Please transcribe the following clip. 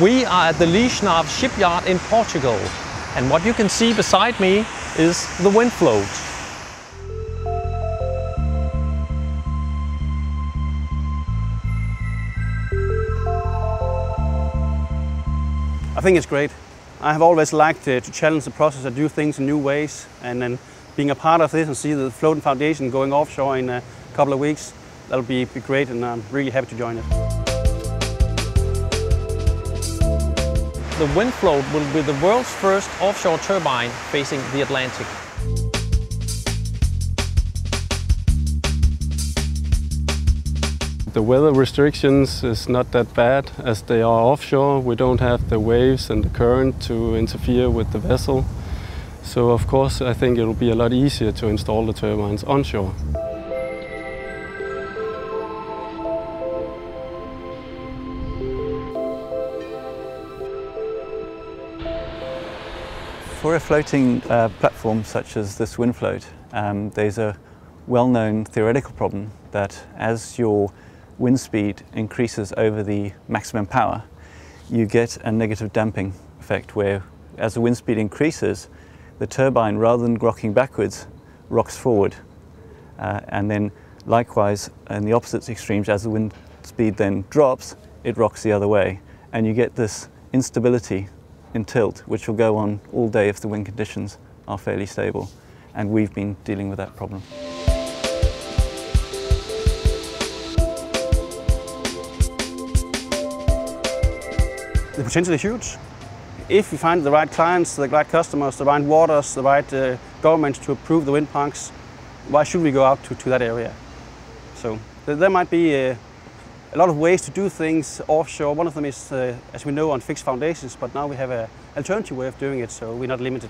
We are at the Lisnave Shipyard in Portugal, and what you can see beside me is the WindFloat. I think it's great. I have always liked to challenge the process and do things in new ways, and then being a part of this and see the floating foundation going offshore in a couple of weeks, that'll be great, and I'm really happy to join it. The WindFloat will be the world's first offshore turbine facing the Atlantic. The weather restrictions is not that bad as they are offshore. We don't have the waves and the current to interfere with the vessel. So of course I think it will be a lot easier to install the turbines onshore. For a floating platform such as this WindFloat, there's a well-known theoretical problem that as your wind speed increases over the maximum power, you get a negative damping effect where, as the wind speed increases, the turbine, rather than rocking backwards, rocks forward. And then likewise, in the opposite extremes, as the wind speed then drops, it rocks the other way. And you get this instability in tilt, which will go on all day if the wind conditions are fairly stable, and we've been dealing with that problem. The potential is huge. If we find the right clients, the right customers, the right waters, the right governments to approve the wind parks, why should we go out to that area? So there might be a lot of ways to do things offshore. One of them is, as we know, on fixed foundations, but now we have an alternative way of doing it, so we're not limited.